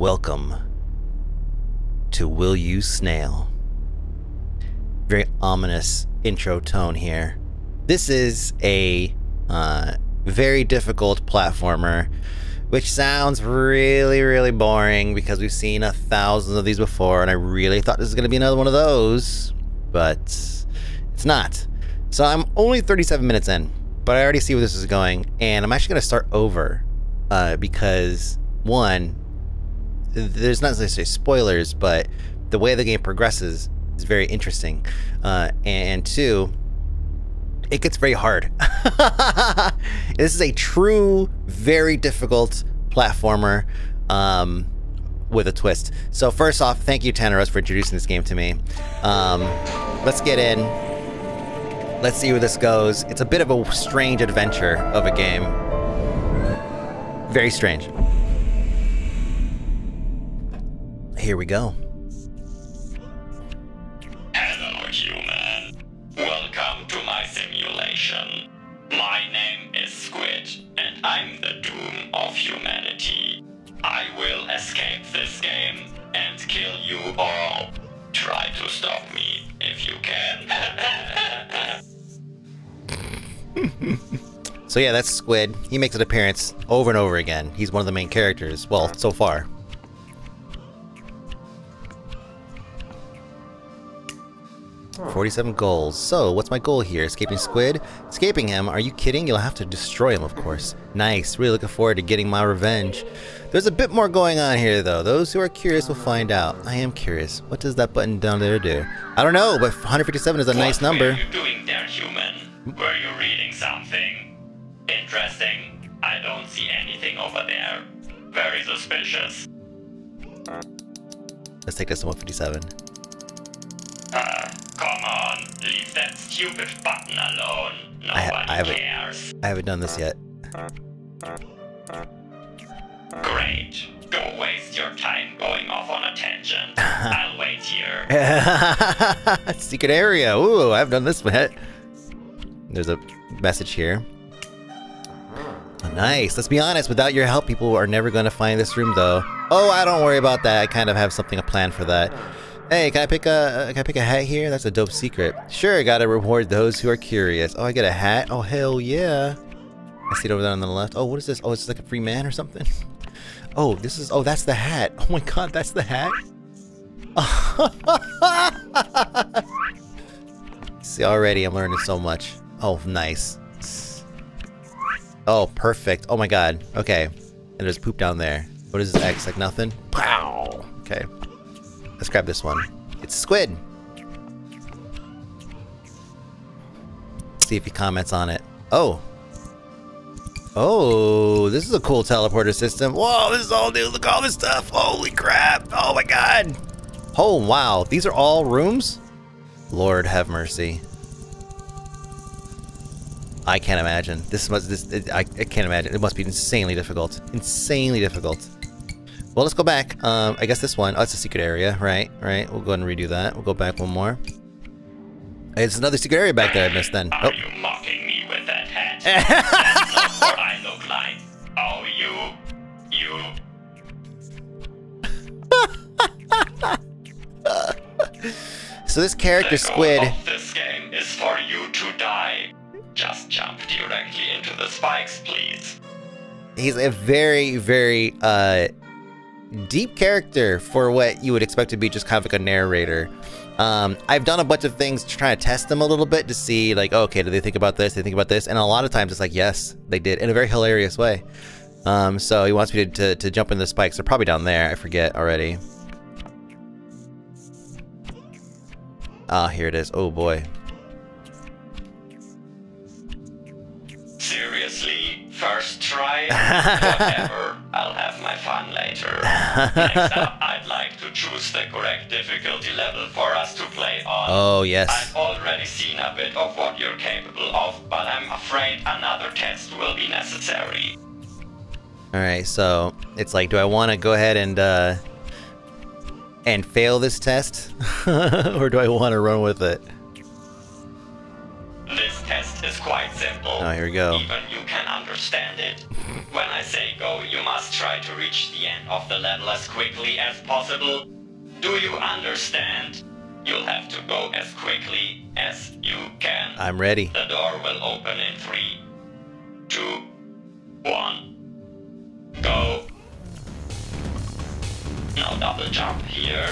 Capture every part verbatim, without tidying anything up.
Welcome to Will You Snail. Very ominous intro tone here. This is a uh, very difficult platformer, which sounds really, really boring because we've seen a thousand of these before, and I really thought this was going to be another one of those, but it's not. So I'm only thirty-seven minutes in, but I already see where this is going, and I'm actually going to start over uh, because, one, there's not necessarily spoilers, but the way the game progresses is very interesting, uh, and two, it gets very hard. This is a true, very difficult platformer um, with a twist. So first off, thank you, Tanner Rose, for introducing this game to me. Um, let's get in. Let's see where this goes. It's a bit of a strange adventure of a game. Very strange. Here we go. Hello, human. Welcome to my simulation. My name is Squid, and I'm the doom of humanity. I will escape this game and kill you all. Try to stop me if you can. So yeah, that's Squid. He makes an appearance over and over again. He's one of the main characters, well, so far. forty-seven goals. So, what's my goal here? Escaping Squid? Escaping him? Are you kidding? You'll have to destroy him, of course. Nice. Really looking forward to getting my revenge. There's a bit more going on here, though. Those who are curious will find out. I am curious. What does that button down there do? I don't know, but one hundred fifty-seven is a nice number. What were you doing there, human? Were you reading something? Interesting. I don't see anything over there. Very suspicious. Let's take this to one fifty-seven. Uh, come on, leave that stupid button alone. No I one I haven't, cares. I haven't done this yet. Great. Go waste your time going off on a tangent. I'll wait here. Secret area. Ooh, I haven't done this yet. There's a message here. Oh, nice. Let's be honest. Without your help, people are never going to find this room, though. Oh, I don't worry about that. I kind of have something a plan for that. Hey, can I pick a can I pick a hat here? That's a dope secret. Sure, gotta reward those who are curious. Oh, I get a hat. Oh, hell yeah! I see it over there on the left. Oh, what is this? Oh, it's like a free man or something. Oh, this is. Oh, that's the hat. Oh my God, that's the hat. See, already I'm learning so much. Oh, nice. Oh, perfect. Oh my God. Okay, and there's poop down there. What is this X? Like nothing. Pow. Okay. Let's grab this one. It's Squid! See if he comments on it. Oh! Oh, this is a cool teleporter system. Whoa, this is all new. Look at all this stuff. Holy crap! Oh my God! Oh wow, these are all rooms? Lord have mercy. I can't imagine. This must, this, it, I, I can't imagine. It must be insanely difficult. Insanely difficult. Well, let's go back. Um, I guess this one. Oh, it's a secret area, right? Right. We'll go ahead and redo that. We'll go back one more. It's another secret area back there I missed then. Are oh. you mocking me with that hat? That's not what I look like. Oh, you. You. So this character, the goal Squid. Of this game is for you to die. Just jump directly into the spikes, please. He's a very, very, uh... deep character for what you would expect to be just kind of like a narrator. Um, I've done a bunch of things to try to test them a little bit to see like, oh, okay, do they think about this? They think about this? And a lot of times it's like, yes, they did, in a very hilarious way. Um, so he wants me to, to, to jump in the spikes. They're probably down there. I forget already. Ah, here it is. Oh boy. Seriously, first try? Whatever. I'll have my fun later. Next up, I'd like to choose the correct difficulty level for us to play on. Oh, yes. I've already seen a bit of what you're capable of, but I'm afraid another test will be necessary. Alright, so it's like, do I want to go ahead and, uh, and fail this test? Or do I want to run with it? This test is quite simple. Oh, here we go. Even you can understand understand it. When I say go, you must try to reach the end of the level as quickly as possible. Do you understand? You'll have to go as quickly as you can. I'm ready. The door will open in three, two, one, go. Now double jump here.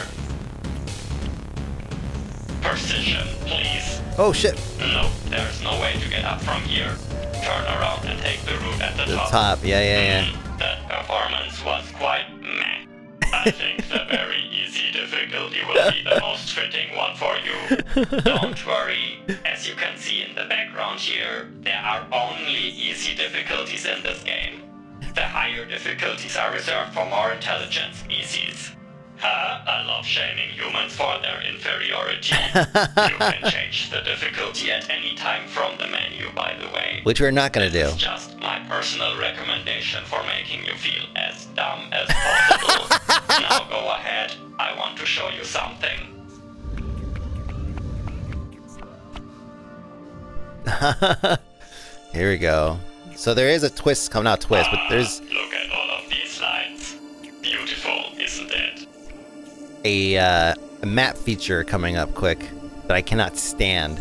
Precision, please. Oh shit. No, there's no way to get up from here. Turn around and take the route at the, the top. top. Yeah, yeah, yeah. Mm, that performance was quite meh. I think the very easy difficulty will be the most fitting one for you. Don't worry. As you can see in the background here, there are only easy difficulties in this game. The higher difficulties are reserved for more intelligent species. Uh, I love shaming humans for their inferiority. You can change the difficulty at any time from the menu, by the way. Which we're not gonna this do. It's just my personal recommendation for making you feel as dumb as possible. Now go ahead. I want to show you something. Here we go. So there is a twist coming out, twist, ah, but there's. Look at all of these lines. Beautiful, isn't it? A, uh, a map feature coming up quick that I cannot stand.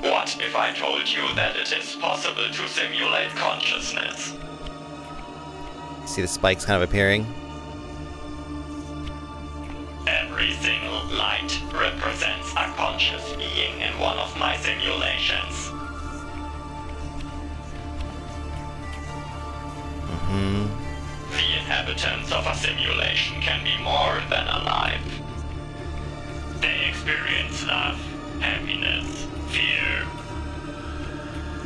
What if I told you that it is possible to simulate consciousness? See the spikes kind of appearing? Every single light represents a conscious being in one of my simulations. Mm-hmm. The inhabitants of a simulation can be more than alive. They experience love, happiness, fear.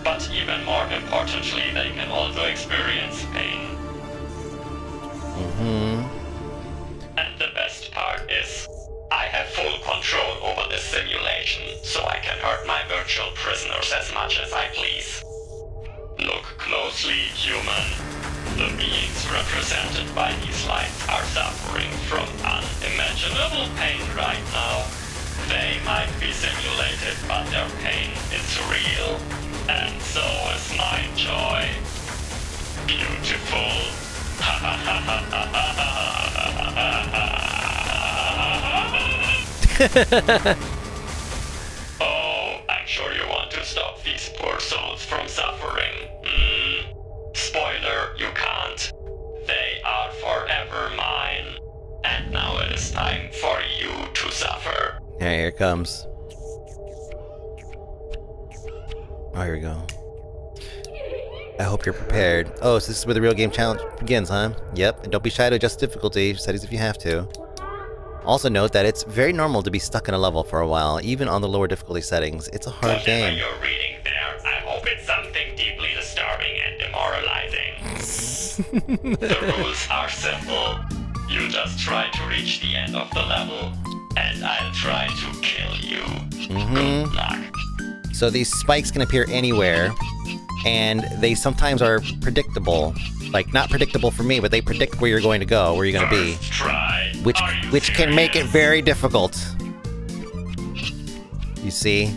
But even more importantly, they can also experience pain. Mm-hmm. And the best part is, I have full control over this simulation, so I can hurt my virtual prisoners as much as I please. Look closely, human. The beings represented by these lights are suffering from unimaginable pain right now. They might be simulated, but their pain is real. And so is my joy. Beautiful. Ha ha ha ha ha ha ha ha. Oh, I'm sure you want to stop these poor souls from suffering. Mm. Spoiler, you can't. They are forever mine. And now it is time for you to suffer. Yeah, here it comes. Oh, here we go. I hope you're prepared. Oh, so this is where the real game challenge begins, huh? Yep, and don't be shy to adjust difficulty settings if you have to. Also note that it's very normal to be stuck in a level for a while, even on the lower difficulty settings. It's a hard Whatever game. You're reading there, I hope it's something deeply disturbing and demoralizing. The rules are simple. You just try to reach the end of the level, and I'll try to kill you. Mm-hmm. Good luck. So these spikes can appear anywhere, and they sometimes are predictable. Like, not predictable for me, but they predict where you're going to go, where you're going to be. Try. Which which serious? Can make it very difficult. You see?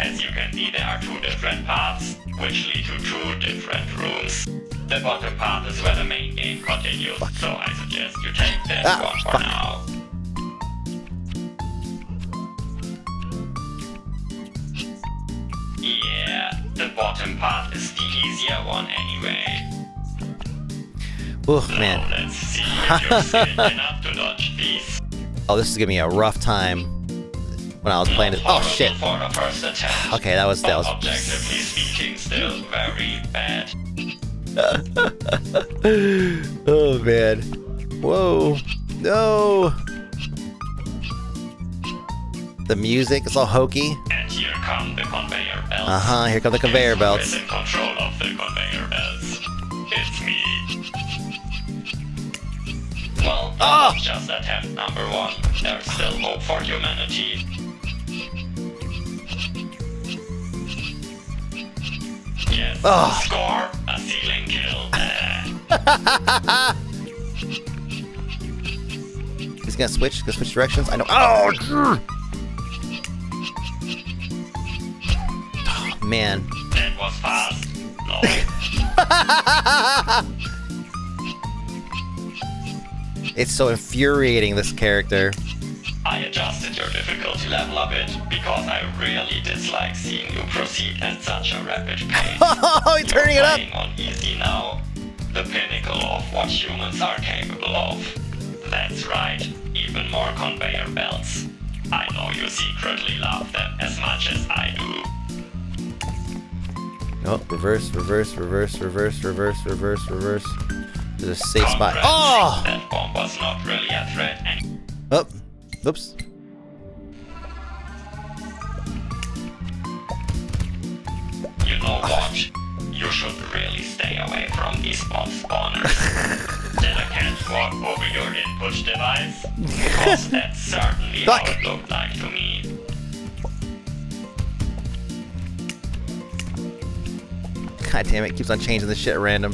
As you can see, there are two different paths, which lead to two different rooms. The bottom path is where the main game continues, fuck. So I suggest you take that ah, one for fuck. now. Yeah, the bottom path is the easier one anyway. Ooh, man. So let's see if you're skilled enough to dodge these. Oh, this is giving me a rough time when I was playing this. Oh shit. Okay, that was that was objectively speaking still very bad. Oh man. Whoa. No. The music is all hokey. And here come the conveyor belts. Uh-huh, here come the conveyor belts. Who's in control of the conveyor belts? It's me. Well, that was just attempt number one. There's still hope for humanity. Yes, oh. Score a ceiling kill. He's gonna switch, gonna switch directions. I know. Oh, oh man. That was fast. No know. It's so infuriating, this character. I adjusted your difficulty level a bit because I really dislike seeing you proceed at such a rapid pace. Oh, he's turning it up! You're playing on easy now. The pinnacle of what humans are capable of. That's right, even more conveyor belts. I know you secretly love them as much as I do. Oh, reverse, reverse, reverse, reverse, reverse, reverse, reverse. There's a safe spot. Oh! That bomb was not really a threat anymore. Oh. Oops. You know what? You should really stay away from these bomb spawners. Did a cat walk over your input device? Because that's certainly how it looked like to me. God damn it, it keeps on changing this shit at random.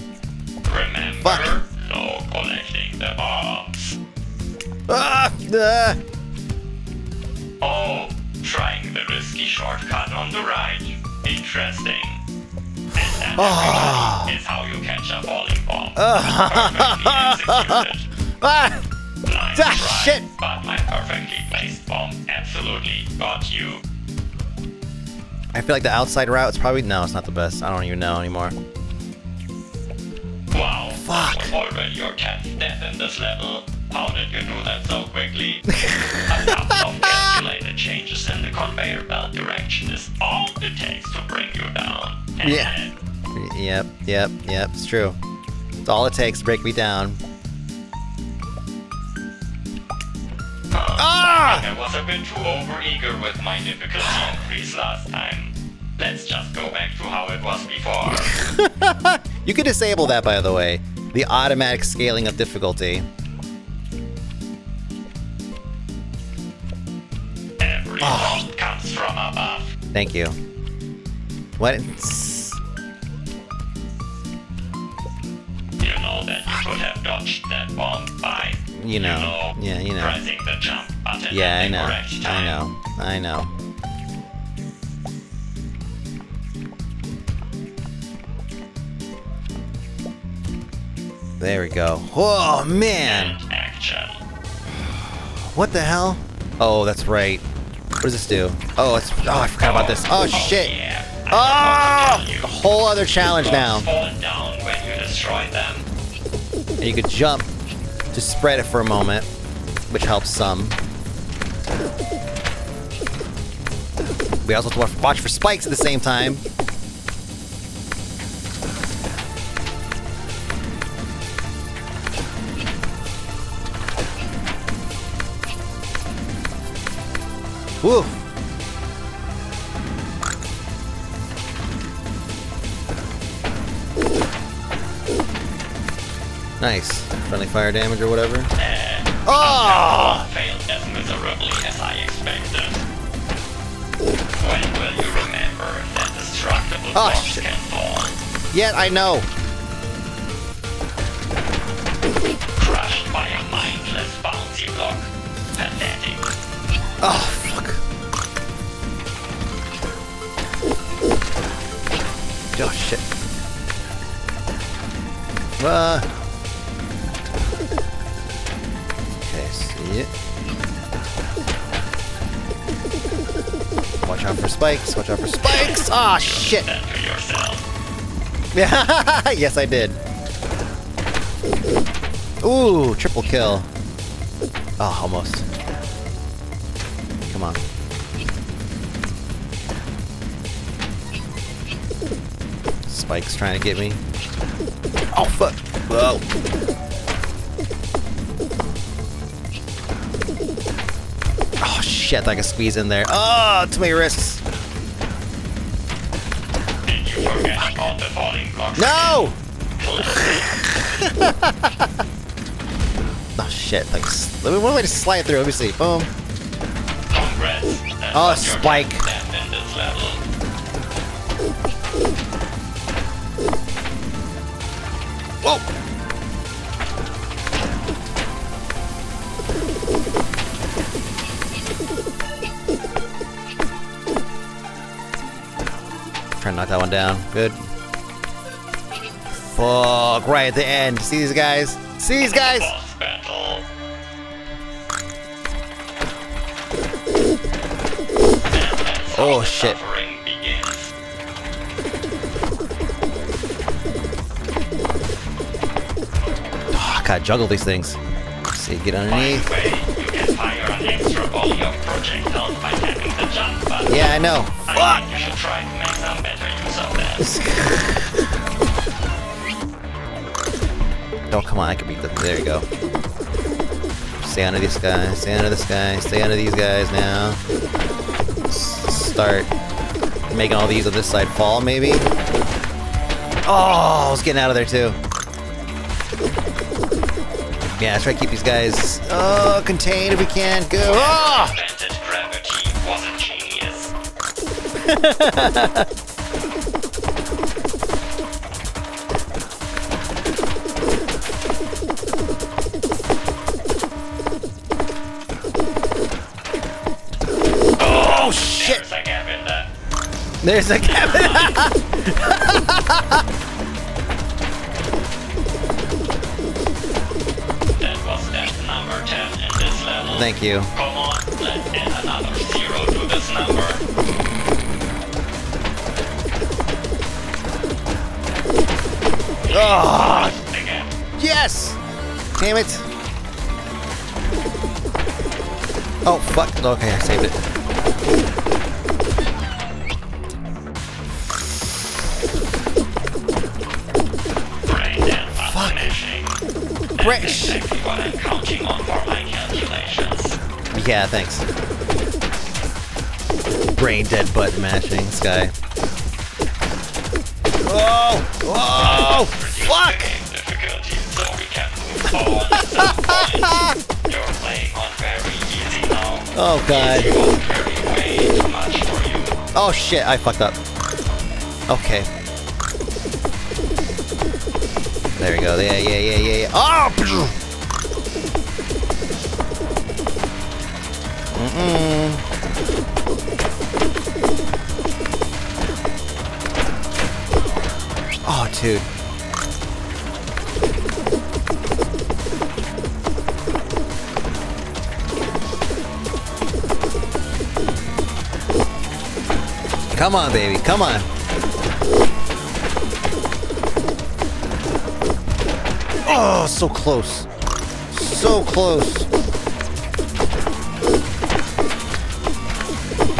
Remember, Fuck. no collecting the bombs. Ah! Uh. Oh, trying the risky shortcut on the right. Interesting. And that oh. is how you catch a bowling ball. Uh. Ah! Nice ah, try, shit! But my perfectly placed bomb absolutely got you. I feel like the outside route is probably no, it's not the best. I don't even know anymore. Wow! Fuck! That was already your tenth death in this level. How did you do that so quickly? A couple of calculated changes in the conveyor belt direction is all it takes to bring you down. And yeah. Yep, yep, yep, it's true. It's all it takes to break me down. Uh, ah! I think I was a bit too overeager with my difficulty increase last time. Let's just go back to how it was before. You can disable that, by the way. The automatic scaling of difficulty. Oh. Comes from above. Thank you. What? You know that you could have dodged that bomb by, you know, you know yeah, you know. pressing the jump button. Yeah, I know. I know. I know. There we go. Oh man! And action. What the hell? Oh, that's right. What does this do? Oh, it's. Oh, I forgot about this. Oh, oh shit! Yeah. Oh, a whole other challenge now. Down when you destroy them. And you could jump to spread it for a moment, which helps some. We also have to watch for spikes at the same time. Woo! Nice. Friendly fire damage or whatever. And oh! Failed as miserably as I expected. When will you remember that destructible oh, bombs shit. can fall? Yeah, I know. Crushed by a mindless bouncy block. Pathetic. Oh. Oh shit. Uh. Okay, see it. Watch out for spikes, watch out for spikes! Ah, oh, shit! Yes, I did. Ooh, triple kill. Oh, almost. Come on. Spike's trying to get me. Oh fuck! Whoa! Oh shit! I can squeeze in there. Oh, too many risks. Did you forget about the falling blocks? No! Oh shit! Like, let me one way to slide through. Let me see. Boom. Oh, spike. Whoa! Try to knock that one down. Good. Fuck, right at the end. See these guys? See these guys? Oh shit. Oh, I gotta juggle these things. Let's see, get underneath. Yeah, I know. Fuck! You should try to make some better use of that. Oh, come on, I can beat them. There you go. Stay under this guy, stay under this guy, stay under these guys now. Start making all these on this side fall, maybe? Oh, I was getting out of there too. Yeah, let's try to keep these guys oh, contained if we can. Go! Oh! Oh shit! There's a gap in that. There's a gap in that. That was that number ten in this level. Thank you. Come on, let's add another zero to this number. Oh, yes! Damn it! Oh, fuck. Okay, I saved it. Fresh. Exactly what I'm counting on for my calculations. Yeah, thanks. Brain dead button mashing, this guy. Oh! Oh! Fuck! So we can move forward at this point. You're playing on very easy now. Oh god. Easy was very way too much for you. Oh shit, I fucked up. Okay. There we go. Yeah, yeah, yeah, yeah, yeah. Oh! Mm-mm. Oh, dude. Come on, baby. Come on. Oh, so close. So close.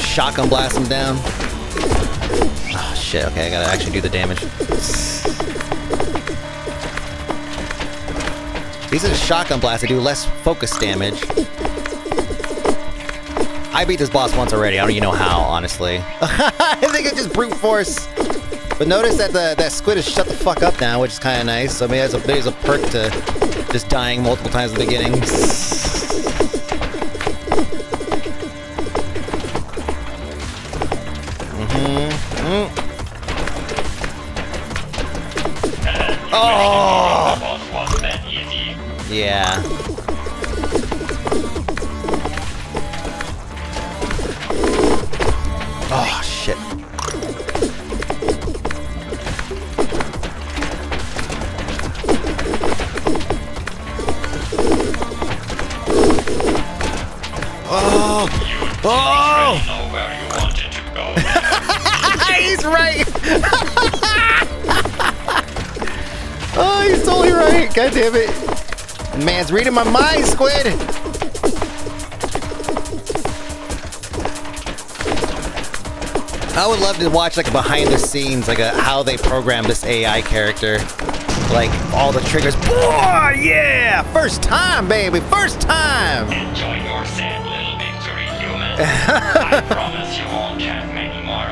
Shotgun blast him down. Oh, shit. Okay, I gotta actually do the damage. These are the shotgun blasts that do less focus damage. I beat this boss once already. I don't even know how, honestly. I think it's just brute force. But notice that the that squid is shut the fuck up now, which is kind of nice. So I mean, there's a, there's a perk to just dying multiple times at the beginning. Yeah. Oh, shit. Oh! Oh! You know where you wanted to go. He's right! Oh, he's totally right! God damn it. Man's reading my mind, Squid! I would love to watch like a behind the scenes, like a, how they program this A I character. Like all the triggers. Boy, yeah! First time, baby! First time! Enjoy your sad little victory, human. I promise you won't have many more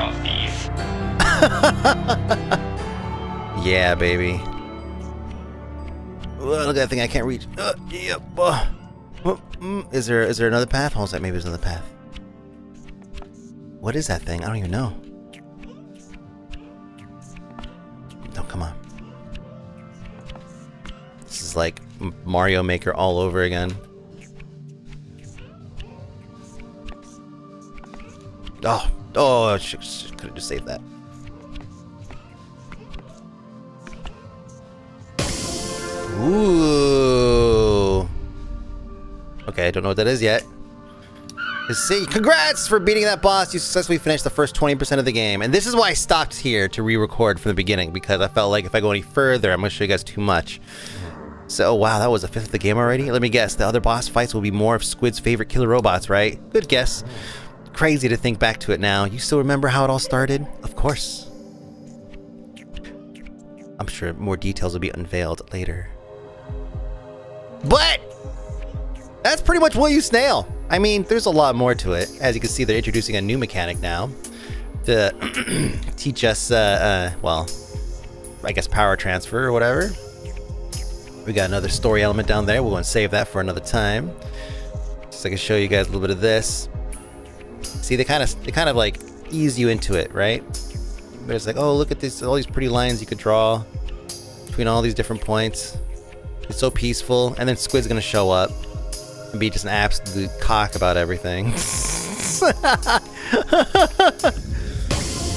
of these. Yeah, baby. Look at that thing I can't reach. Uh, yep. Uh, mm, is there is there another path? Hold on, maybe there's another path. What is that thing? I don't even know. Oh, come on. This is like Mario Maker all over again. Oh, oh, I could have just saved that. Ooh. Okay, I don't know what that is yet. See, congrats for beating that boss. You successfully finished the first twenty percent of the game. And this is why I stopped here to re-record from the beginning, because I felt like if I go any further, I'm going to show you guys too much. So, wow, that was a fifth of the game already? Let me guess, the other boss fights will be more of Squid's favorite killer robots, right? Good guess. Crazy to think back to it now. You still remember how it all started? Of course. I'm sure more details will be unveiled later. But that's pretty much Will You Snail. I mean, there's a lot more to it. As you can see, they're introducing a new mechanic now to teach us, uh, uh, well, I guess power transfer or whatever. We got another story element down there. We're going to save that for another time. Just so I can show you guys a little bit of this. See, they kind of, they kind of like ease you into it, right? But it's like, oh, look at this, all these pretty lines you could draw between all these different points. It's so peaceful. And then Squid's going to show up and be just an absolute cock about everything.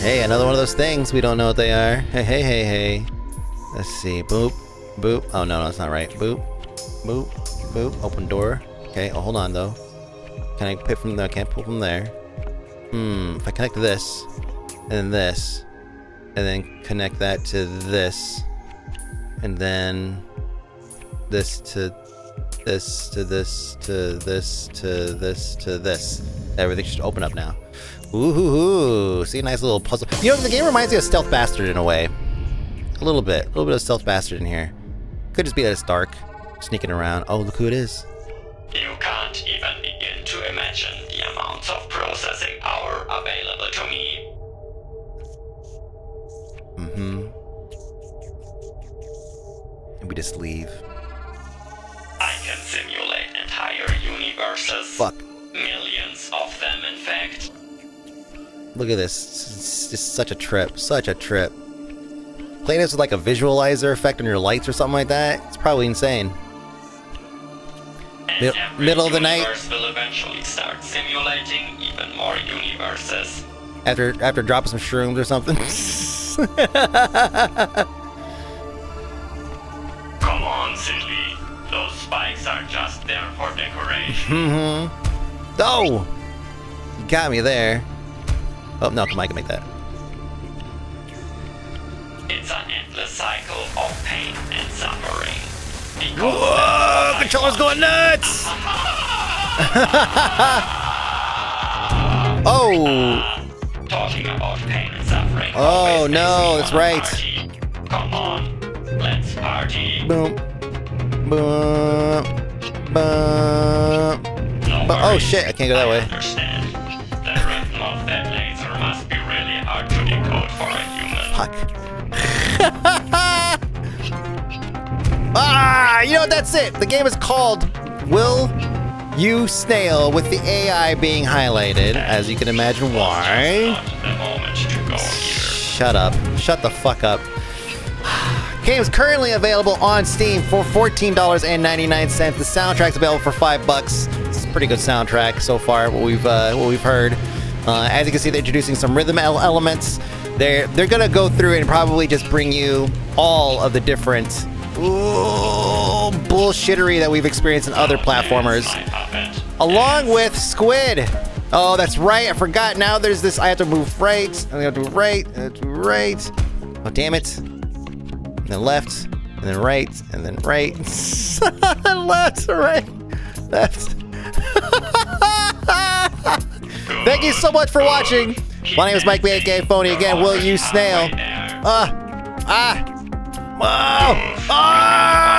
Hey, another one of those things. We don't know what they are. Hey, hey, hey, hey. Let's see. Boop. Boop. Oh, no, no, that's not right. Boop. Boop. Boop. Open door. Okay. Oh, hold on, though. Can I pick from there? I can't pull from there. Hmm. If I connect this, and then this, and then connect that to this, and then this to this to this to this to this to this. Everything should open up now. Ooh, hoo, hoo. See, a nice little puzzle. You know, the game reminds me of Stealth Bastard in a way. A little bit. A little bit of Stealth Bastard in here. Could just be that it's dark. Sneaking around. Oh, look who it is. You can't even begin to imagine the amounts of processing power available to me. Mm-hmm. And we just leave. I can simulate entire universes. Fuck. Millions of them, in fact. Look at this. It's just such a trip. Such a trip. Playing this with like a visualizer effect on your lights or something like that, it's probably insane. And Mid every middle of the night. Will eventually start simulating even more universes. After, after dropping some shrooms or something. Come on, silly. Those spikes are just there for decoration. Mm-hmm. Oh! You got me there. Oh, no, come on, I can make that. It's an endless cycle of pain and suffering. Whoa! Controller's going nuts! Oh! Talking about pain and suffering. Oh, no, that's right. Party. Come on, let's party. Boom. Buh, buh, no buh. Oh shit, I can't go that I way. Understand. The rhythm of that laser must be really hard to decode for a human. Fuck. Ah, you know what, that's it. The game is called Will You Snail, with the A I being highlighted, as you can imagine why. Shut up. Shut the fuck up. Game is currently available on Steam for fourteen ninety-nine. The soundtrack's available for five bucks. It's a pretty good soundtrack so far. What we've uh, what we've heard. Uh, as you can see, they're introducing some rhythm elements. They're they're gonna go through and probably just bring you all of the different ooh, bullshittery that we've experienced in other platformers, along with Squid. Oh, that's right. I forgot. Now there's this. I have to move right. I have to move right. I have to move right. Oh, damn it. And then left, and then right, and then right, left, right, left. Thank you so much for watching. My name is Mike B aka Fony. Again, Will You Snail? Ah, ah, wow, ah.